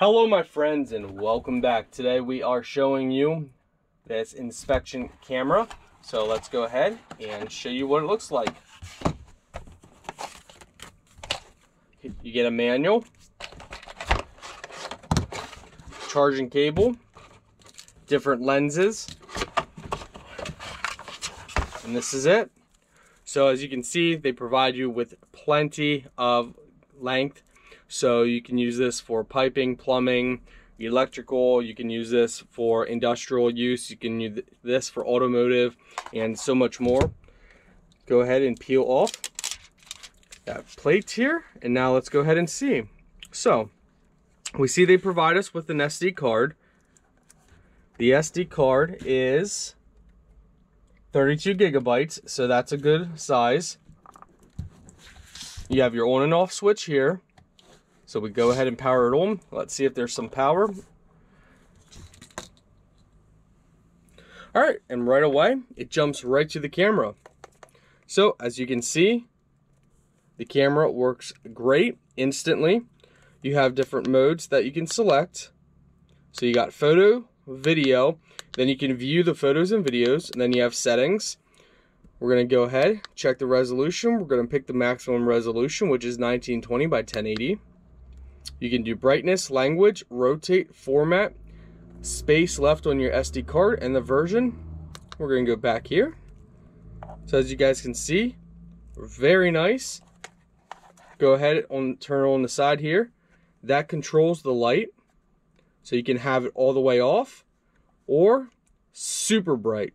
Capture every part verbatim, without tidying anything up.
Hello my friends and welcome back. Today we are showing you this inspection camera. So let's go ahead and show you what it looks like. You get a manual, charging cable, different lenses, and this is it. So as you can see, they provide you with plenty of length. So you can use this for piping, plumbing, electrical. You can use this for industrial use. You can use this for automotive and so much more. Go ahead and peel off that plate here. And now let's go ahead and see. So we see they provide us with an S D card. The S D card is thirty-two gigabytes. So that's a good size. You have your on and off switch here. So we go ahead and power it on. Let's see if there's some power. All right, and right away, it jumps right to the camera. So as you can see, the camera works great instantly. You have different modes that you can select. So you got photo, video, then you can view the photos and videos, and then you have settings. We're gonna go ahead, check the resolution. We're gonna pick the maximum resolution, which is nineteen twenty by ten eighty. You can do brightness, language, rotate, format, space left on your S D card, and the version. We're going to go back here. So as you guys can see, very nice. Go ahead and turn on the side here. That controls the light. So you can have it all the way off or super bright.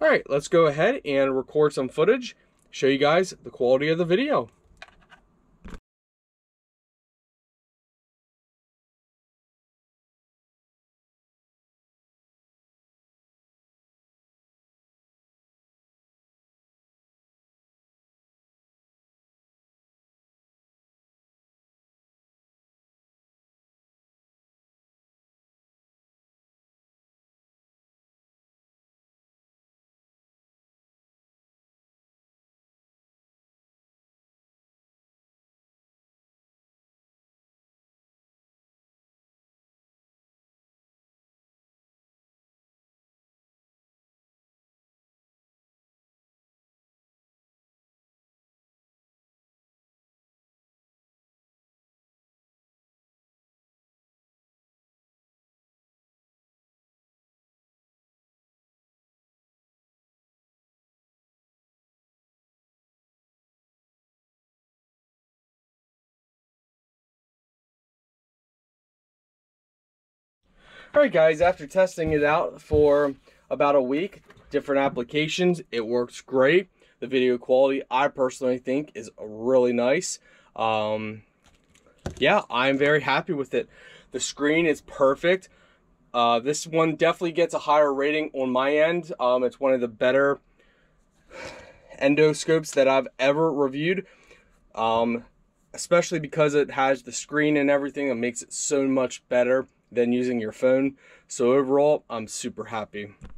All right, let's go ahead and record some footage. Show you guys the quality of the video. Alright guys, after testing it out for about a week, different applications, it works great. The video quality, I personally think, is really nice. Um, yeah, I'm very happy with it. The screen is perfect. Uh, this one definitely gets a higher rating on my end. Um, it's one of the better endoscopes that I've ever reviewed. Um, especially because it has the screen and everything that makes it so much better than using your phone. So overall, I'm super happy.